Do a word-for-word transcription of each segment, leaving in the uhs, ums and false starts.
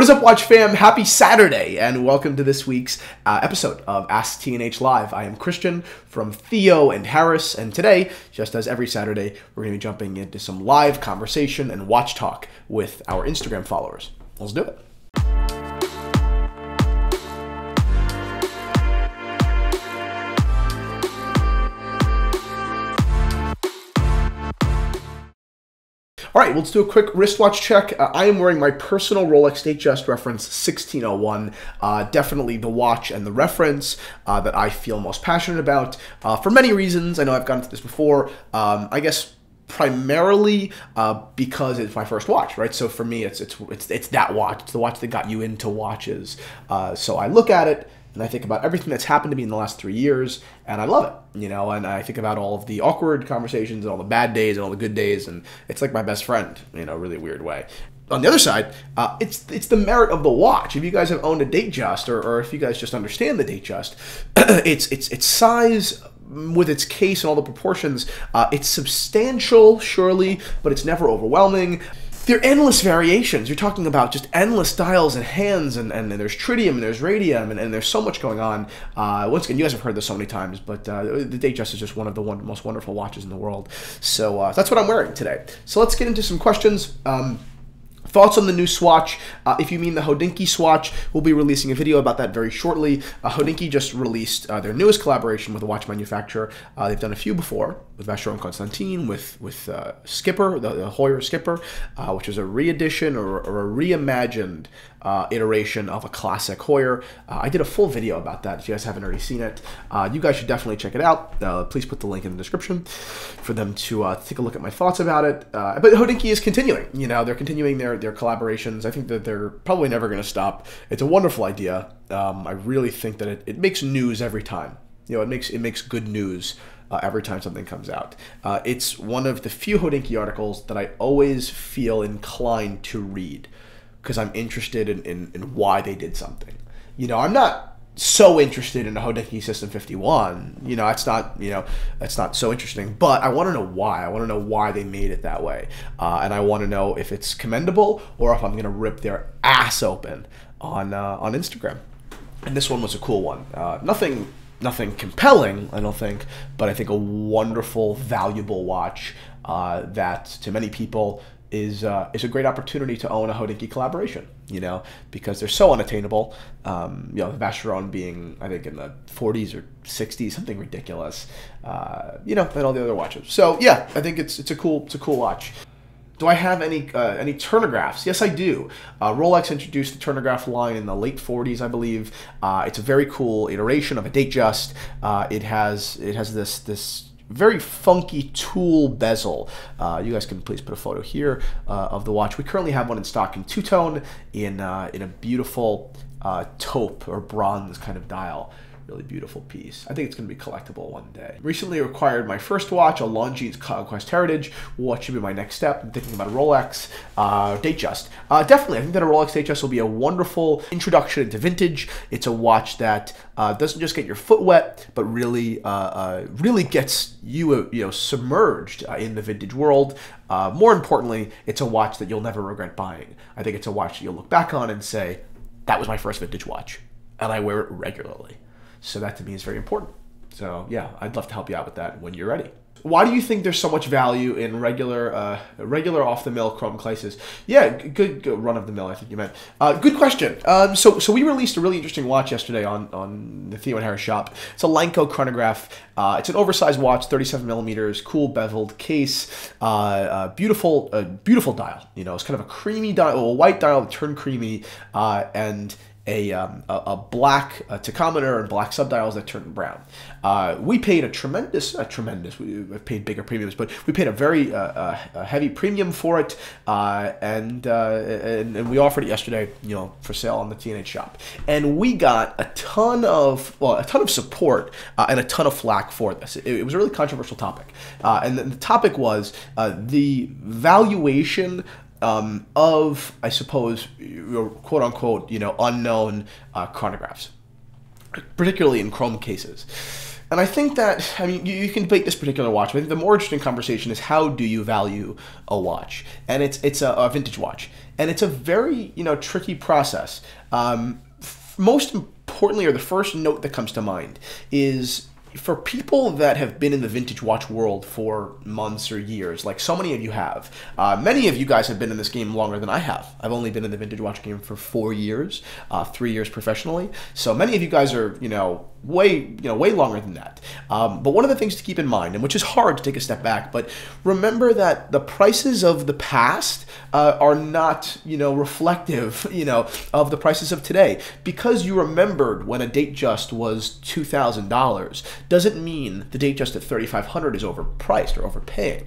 What is up, Watch Fam? Happy Saturday, and welcome to this week's uh, episode of Ask T N H Live. I am Christian from Theo and Harris, and today, just as every Saturday, we're going to be jumping into some live conversation and watch talk with our Instagram followers. Let's do it. All right, let's do a quick wristwatch check. Uh, I am wearing my personal Rolex Datejust reference sixteen oh one. Uh, definitely the watch and the reference uh, that I feel most passionate about uh, for many reasons. I know I've gotten to this before. Um, I guess primarily uh, because it's my first watch, right? So for me, it's it's it's it's that watch. It's the watch that got you into watches. Uh, so I look at it. And I think about everything that's happened to me in the last three years, and I love it, you know, and I think about all of the awkward conversations and all the bad days and all the good days, and it's like my best friend in a really weird way. On the other side, uh, it's it's the merit of the watch. If you guys have owned a Datejust, or, or if you guys just understand the Datejust, it's, it's, it's size with its case and all the proportions, uh, it's substantial, surely, but it's never overwhelming. There are endless variations. You're talking about just endless dials and hands, and, and there's tritium, and there's radium, and, and there's so much going on. Uh, once again, you guys have heard this so many times, but uh, the Datejust is just one of the one, most wonderful watches in the world. So uh, that's what I'm wearing today. So let's get into some questions. Um, Thoughts on the new Swatch? Uh, if you mean the Hodinkee Swatch, we'll be releasing a video about that very shortly. Uh, Hodinkee just released uh, their newest collaboration with a watch manufacturer. Uh, they've done a few before with Vacheron Constantin, with with uh, Skipper, the, the Heuer Skipper, uh, which is a re-edition or, or a reimagined uh, iteration of a classic Heuer. Uh, I did a full video about that. If you guys haven't already seen it, uh, you guys should definitely check it out. Uh, please put the link in the description for them to uh, take a look at my thoughts about it. Uh, but Hodinkee is continuing. You know, they're continuing their their collaborations. I think that they're probably never going to stop. It's a wonderful idea. Um, I really think that it, it makes news every time. You know, it makes it makes good news uh, every time something comes out. Uh, it's one of the few Hodinkee articles that I always feel inclined to read because I'm interested in, in, in why they did something. You know, I'm not so interested in a Hodinkee Sistem fifty-one. You know, it's not, you know, it's not so interesting, but I want to know why. I want to know why they made it that way. Uh, and I want to know if it's commendable or if I'm going to rip their ass open on, uh, on Instagram. And this one was a cool one. Uh, nothing, nothing compelling, I don't think, but I think a wonderful, valuable watch uh, that to many people is uh, is a great opportunity to own a Hodinkee collaboration, you know, because they're so unattainable. Um, you know, Vacheron being, I think, in the forties or sixties, something ridiculous, uh, you know, and all the other watches. So yeah, I think it's it's a cool it's a cool watch. Do I have any uh, any Turn-O-Graphs? Yes, I do. Uh, Rolex introduced the Turn-O-Graph line in the late forties, I believe. Uh, it's a very cool iteration of a Datejust. Uh, it has it has this this. very funky tool bezel. Uh, you guys can please put a photo here uh, of the watch. We currently have one in stock in two-tone in, uh, in a beautiful uh, taupe or bronze kind of dial. Really beautiful piece. I think it's going to be collectible one day. Recently acquired my first watch, a Longines Conquest Heritage. What should be my next step? I'm thinking about a Rolex uh, Datejust. Uh, definitely, I think that a Rolex Datejust will be a wonderful introduction into vintage. It's a watch that uh, doesn't just get your foot wet, but really, uh, uh, really gets you, uh, you know, submerged uh, in the vintage world. Uh, more importantly, it's a watch that you'll never regret buying. I think it's a watch that you'll look back on and say, "That was my first vintage watch, and I wear it regularly." So that to me is very important. So yeah, I'd love to help you out with that when you're ready. Why do you think there's so much value in regular uh, regular off-the-mill chrome cases? Yeah, good, good run-of-the-mill, I think you meant. Uh, good question. Um, so so we released a really interesting watch yesterday on, on the Theo and Harris shop. It's a Lanco chronograph. Uh, it's an oversized watch, thirty-seven millimeters, cool beveled case, uh, uh, beautiful uh, beautiful dial. You know, it's kind of a creamy dial, a white dial that turned creamy, uh, and A, um, a, a black a tachometer and black subdials that turn brown. Uh, we paid a tremendous, a tremendous, we paid bigger premiums, but we paid a very uh, a heavy premium for it, uh, and, uh, and and we offered it yesterday, you know, for sale on the T N H shop. And we got a ton of, well, a ton of support uh, and a ton of flack for this. It, it was a really controversial topic. Uh, and the, the topic was uh, the valuation Um, of, I suppose, quote unquote, you know, unknown uh, chronographs, particularly in chrome cases. And I think that, I mean, you, you can debate this particular watch, but I think the more interesting conversation is how do you value a watch? And it's it's a, a vintage watch. And it's a very, you know, tricky process. Um, most importantly, or the first note that comes to mind is, for people that have been in the vintage watch world for months or years, like so many of you have, uh, many of you guys have been in this game longer than I have. I've only been in the vintage watch game for four years, uh, three years professionally. So many of you guys are, you know, way, you know, way longer than that. Um, but one of the things to keep in mind, and which is hard to take a step back, but remember that the prices of the past uh, are not, you know, reflective, you know, of the prices of today. Because you remembered when a Datejust was two thousand dollars. Doesn't mean the Datejust at thirty-five hundred dollars is overpriced or overpaying.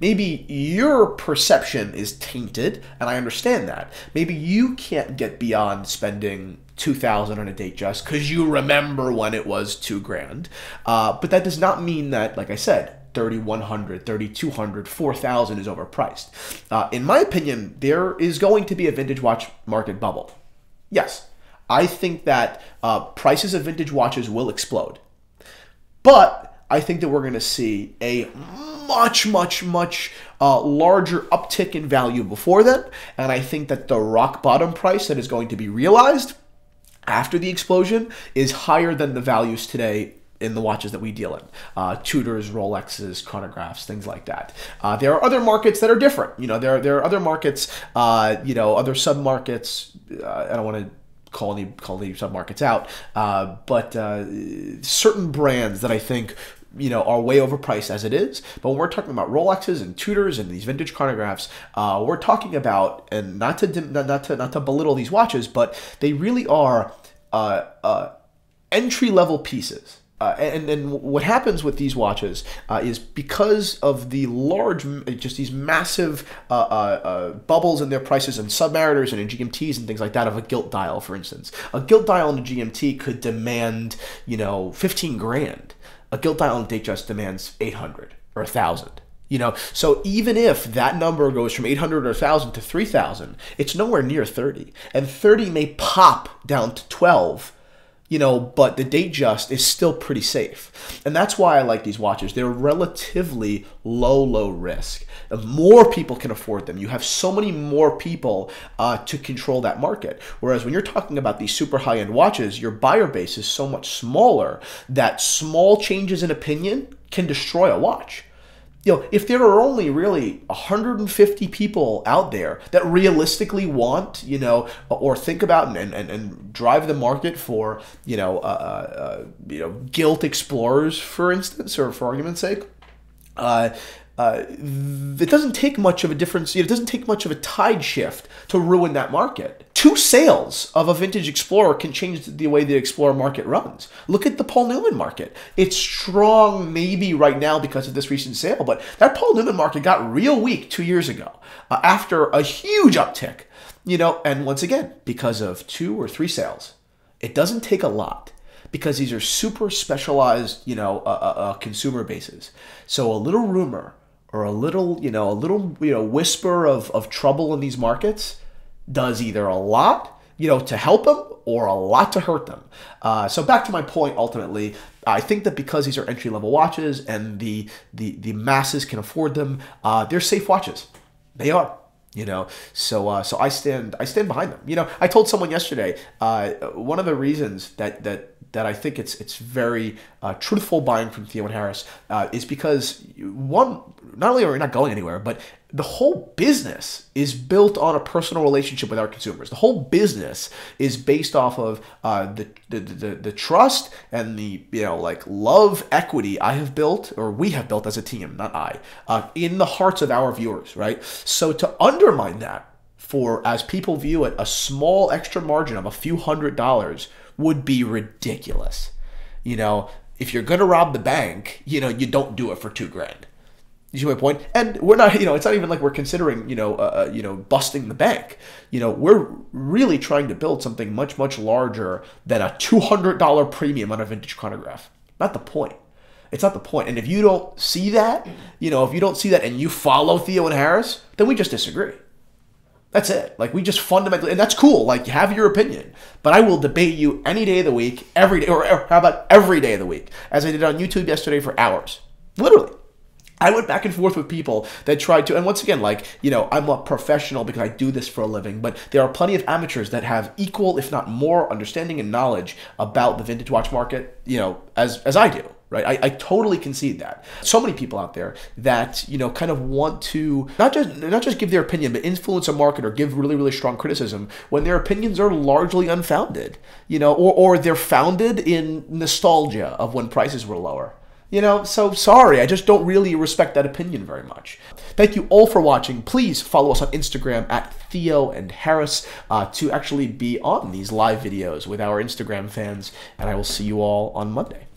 Maybe your perception is tainted, and I understand that. Maybe you can't get beyond spending two thousand dollars on a Datejust because you remember when it was two grand. Uh, but that does not mean that, like I said, thirty-one hundred, thirty-two hundred, four thousand is overpriced. Uh, in my opinion, there is going to be a vintage watch market bubble. Yes, I think that uh, prices of vintage watches will explode. But I think that we're going to see a much, much, much uh, larger uptick in value before then. And I think that the rock bottom price that is going to be realized after the explosion is higher than the values today in the watches that we deal in. Uh, Tudors, Rolexes, chronographs, things like that. Uh, there are other markets that are different. You know, there, there are other markets, uh, you know, other sub-markets. Uh, I don't want to call any, call any sub-markets out, uh, but uh, certain brands that I think, you know, are way overpriced as it is. But when we're talking about Rolexes and Tudors and these vintage chronographs, uh, we're talking about, and not to not to not to belittle these watches, but they really are uh, uh, entry-level pieces. Uh, and, and what happens with these watches uh, is because of the large, just these massive uh, uh, uh, bubbles in their prices and submariners and in G M Ts and things like that of a gilt dial, for instance. A gilt dial in a G M T could demand, you know, fifteen grand. A gilt dial in Datejust demands eight hundred or one thousand. You know, so even if that number goes from eight hundred or one thousand to three thousand, it's nowhere near thirty. And thirty may pop down to twelve. You know, but the Datejust is still pretty safe. And that's why I like these watches. They're relatively low, low risk. More people can afford them. You have so many more people uh, to control that market. Whereas when you're talking about these super high-end watches, your buyer base is so much smaller that small changes in opinion can destroy a watch. You know, if there are only really one hundred fifty people out there that realistically want, you know, or think about and, and, and drive the market for, you know, uh, uh, you know, gilt explorers, for instance, or for argument's sake, uh, uh, it doesn't take much of a difference. It doesn't take much of a tide shift to ruin that market. Two sales of a vintage Explorer can change the way the Explorer market runs. Look at the Paul Newman market. It's strong maybe right now because of this recent sale, but that Paul Newman market got real weak two years ago uh, after a huge uptick, you know, and once again, because of two or three sales. It doesn't take a lot because these are super specialized, you know, uh, uh, consumer bases. So a little rumor or a little, you know, a little, you know, whisper of, of trouble in these markets does either a lot, you know, to help them or a lot to hurt them. Uh, so back to my point, ultimately, I think that because these are entry-level watches and the, the, the masses can afford them, uh, they're safe watches. They are, you know. So uh, so I stand I stand behind them. You know, I told someone yesterday, uh, one of the reasons that that that I think it's it's very uh, truthful buying from Theo and Harris uh, is because, one, not only are we not going anywhere, but the whole business is built on a personal relationship with our consumers. The whole business is based off of uh, the, the, the the trust and the, you know, like love equity I have built, or we have built as a team, not I, uh, in the hearts of our viewers, right? So to undermine that for, as people view it, a small extra margin of a few hundred dollars would be ridiculous. You know, if you're gonna rob the bank, you know, you don't do it for two grand. You see my point? And we're not, you know, it's not even like we're considering, you know, uh, you know, busting the bank. You know, we're really trying to build something much, much larger than a two hundred dollar premium on a vintage chronograph. Not the point. It's not the point. And if you don't see that, you know, if you don't see that and you follow Theo and Harris, then we just disagree. That's it. Like, we just fundamentally, and that's cool. Like, have your opinion, but I will debate you any day of the week, every day, or, or how about every day of the week, as I did on YouTube yesterday for hours, literally. I went back and forth with people that tried to, and once again, like, you know, I'm a professional because I do this for a living, but there are plenty of amateurs that have equal, if not more, understanding and knowledge about the vintage watch market, you know, as, as I do, right? I, I totally concede that. So many people out there that, you know, kind of want to not just, not just give their opinion, but influence a market or give really, really strong criticism when their opinions are largely unfounded, you know, or, or they're founded in nostalgia of when prices were lower. You know, so sorry, I just don't really respect that opinion very much. Thank you all for watching. Please follow us on Instagram at Theo and Harris uh, to actually be on these live videos with our Instagram fans. And I will see you all on Monday.